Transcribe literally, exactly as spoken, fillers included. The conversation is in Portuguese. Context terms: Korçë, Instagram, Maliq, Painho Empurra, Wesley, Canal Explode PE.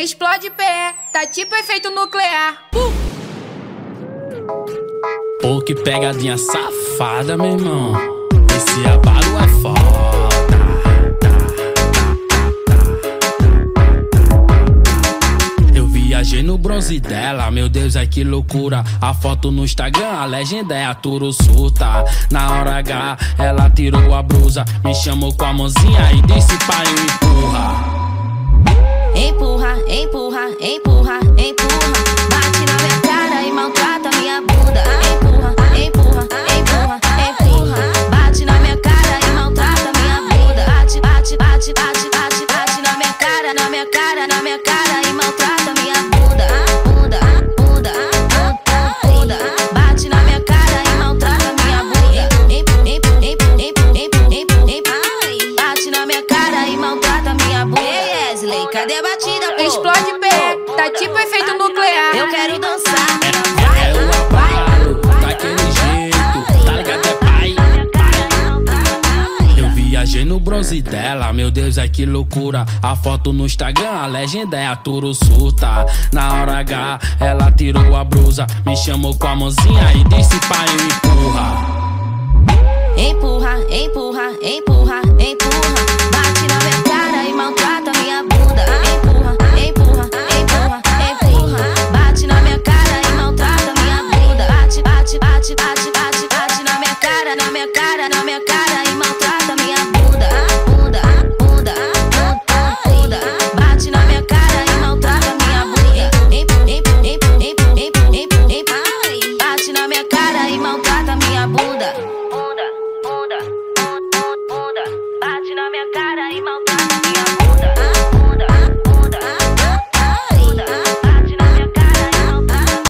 Explode P E, tá tipo efeito nuclear. Pum! Pô, que pegadinha safada, meu irmão. Esse abalo é foda. Eu viajei no bronze dela, meu Deus, ai que loucura. A foto no Instagram, a legenda é a Turo Surta. Na hora H, ela tirou a blusa, me chamou com a mãozinha e disse: Painho empurra. Empurra, empurra, empurra, empurra. Bate na minha cara e maltrata minha bunda. Empurra, empurra, empurra, empurra. Bate na minha cara e maltrata minha bunda. Bate, bate, bate, bate, bate, bate na minha cara, na minha cara, na minha cara e maltrata minha bunda. Bunda, bunda, bunda, bunda. Bate na minha cara e maltrata minha bunda. Empurra, empurra, empurra, empurra, empurra. Bate na minha cara e maltrata minha bunda. Wesley, cadê a batida, pô? Explode P E, tá tipo efeito nuclear. Eu quero dançar. É o abalo, daquele jeito, tá ligado, é pai. Eu viajei no bronze dela, meu Deus, ai que loucura. A foto no Instagram, a legenda é a Turo Surta. Na hora H, ela tirou a blusa, me chamou com a mãozinha e disse: Painho empurra. Empurra, empurra, empurra, empurra.